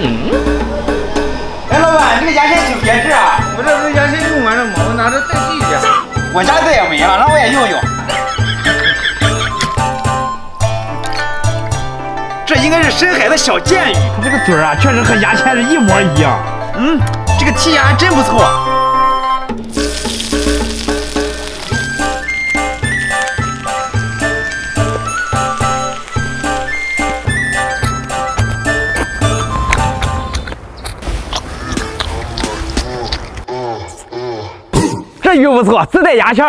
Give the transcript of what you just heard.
哎，老板，这个牙线挺别致啊！我这不是牙线用完了吗？我拿着代替一下。我家这也没了，让我也用用。这应该是深海的小剑鱼，它这个嘴啊，确实和牙签是一模一样。嗯，这个剔牙真不错。这鱼不错，自带牙签。